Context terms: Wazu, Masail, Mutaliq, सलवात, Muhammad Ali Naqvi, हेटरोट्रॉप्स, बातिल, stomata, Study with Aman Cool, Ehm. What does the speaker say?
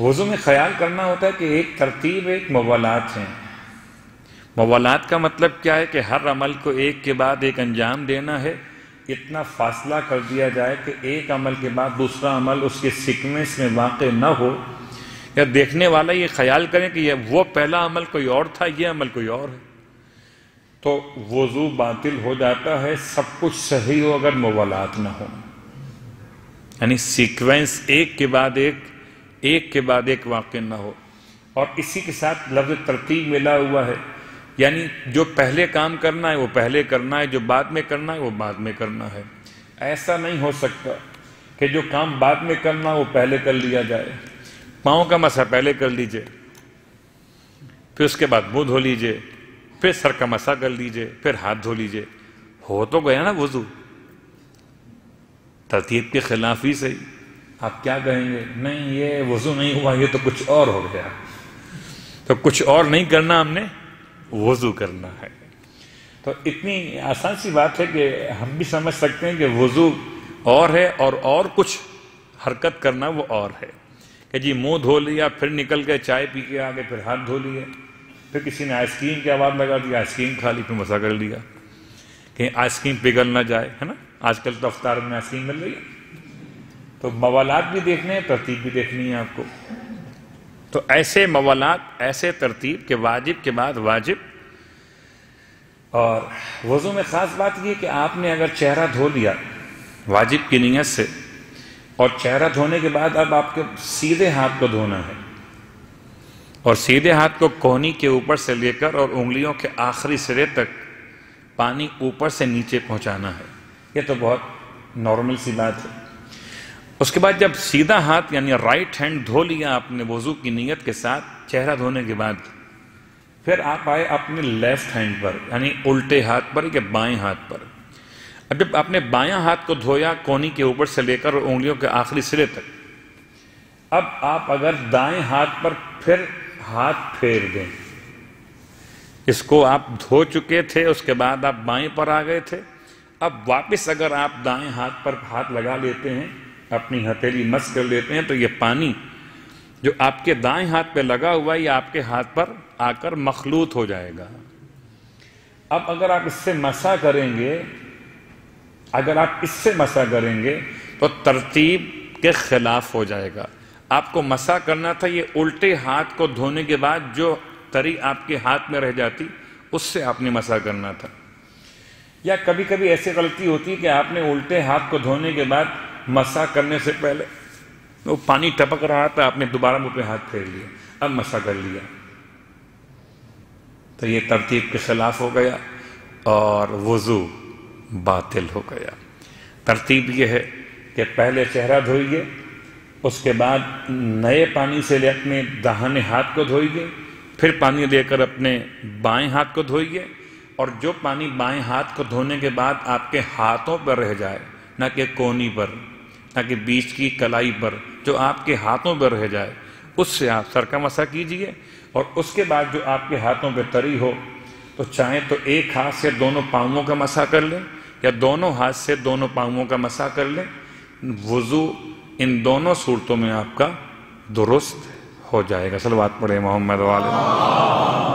वज़ू में ख्याल करना होता है कि एक तरतीब एक मवालात हैं। मवालात का मतलब क्या है कि हर अमल को एक के बाद एक अंजाम देना है, इतना फासला कर दिया जाए कि एक अमल के बाद दूसरा अमल उसके सीक्वेंस में वाक़े न हो, या देखने वाला ये ख्याल करें कि यह वो पहला अमल कोई और था, ये अमल कोई और है, तो वज़ू बातिल हो जाता है। सब कुछ सही हो अगर मवालात ना हो, यानी सीक्वेंस एक के बाद एक वाक़ ना हो। और इसी के साथ लफ्ज़ तरतीब मिला हुआ है, यानी जो पहले काम करना है वो पहले करना है, जो बाद में करना है वो बाद में करना है। ऐसा नहीं हो सकता कि जो काम बाद में करना वो पहले कर लिया जाए। पाँव का मसा पहले कर लीजिए, फिर उसके बाद मुँह धो लीजिए, फिर सर का मसा कर लीजिए, फिर हाथ धो लीजिए। हो तो गया ना वज़ू, तरतीब के खिलाफ ही सही। आप क्या कहेंगे, नहीं ये वज़ू नहीं हुआ, ये तो कुछ और हो गया। तो कुछ और नहीं करना, हमने वज़ू करना है। तो इतनी आसान सी बात है कि हम भी समझ सकते हैं कि वज़ू और है और कुछ हरकत करना वो और है। कि जी मुंह धो लिया, फिर निकल के चाय पी के आगे, फिर हाथ धो लिए, फिर किसी ने आइसक्रीम की आवाज़ लगा दी, आइसक्रीम खा ली, फिर मसा कर लिया कि आइसक्रीम पिघल ना जाए, है ना। आजकल तो अफ्तार में आइसक्रीम मिल रही है। तो मवालात भी देखने हैं, तरतीब भी देखनी है आपको। तो ऐसे मवालात, ऐसे तरतीब के वाजिब के बाद वाजिब। और वज़ू में ख़ास बात यह कि आपने अगर चेहरा धो लिया वाजिब की नीयत से, और चेहरा धोने के बाद अब आपके सीधे हाथ को धोना है, और सीधे हाथ को कोहनी के ऊपर से लेकर और उंगलियों के आखिरी सिरे तक पानी ऊपर से नीचे पहुँचाना है। ये तो बहुत नॉर्मल सी बात है। उसके बाद जब सीधा हाथ यानी राइट हैंड धो लिया आपने वज़ू की नीयत के साथ चेहरा धोने के बाद, फिर आप आए अपने लेफ़्ट हैंड पर, यानी उल्टे हाथ पर या बाएं हाथ पर। अब जब आपने बायां हाथ को धोया कोहनी के ऊपर से लेकर और उंगलियों के आखिरी सिरे तक, अब आप अगर दाएं हाथ पर फिर हाथ फेर दें, इसको आप धो चुके थे, उसके बाद आप बाएं पर आ गए थे, अब वापस अगर आप दाएँ हाथ पर हाथ लगा लेते हैं, अपनी हथेली मस कर लेते हैं, तो ये पानी जो आपके दाएं हाथ पे लगा हुआ है ये आपके हाथ पर आकर मखलूत हो जाएगा। अब अगर आप इससे मसा करेंगे, तो तरतीब के खिलाफ हो जाएगा। आपको मसा करना था, ये उल्टे हाथ को धोने के बाद जो तरी आपके हाथ में रह जाती उससे आपने मसा करना था। या कभी कभी ऐसी गलती होती है कि आपने उल्टे हाथ को धोने के बाद मसा करने से पहले वो पानी टपक रहा था, आपने दोबारा मुँह पे हाथ फेर लिया, अब मसा कर लिया, तो ये तरतीब के खिलाफ हो गया और वज़ू बातिल हो गया। तरतीब ये है कि पहले चेहरा धोइए, उसके बाद नए पानी से ले अपने दाहिने हाथ को धोइए, फिर पानी लेकर अपने बाएं हाथ को धोइए, और जो पानी बाएं हाथ को धोने के बाद आपके हाथों पर रह जाए, ना कि कोहनी पर, ना कि बीच की कलाई पर, जो आपके हाथों पर रह जाए उससे आप सर का मसा कीजिए। और उसके बाद जो आपके हाथों पर तरी हो, तो चाहे तो एक हाथ से दोनों पांवों का मसा कर लें या दोनों हाथ से दोनों पांवों का मसा कर लें, वज़ू इन दोनों सूरतों में आपका दुरुस्त हो जाएगा। सलवात पढ़े मोहम्मद वाले।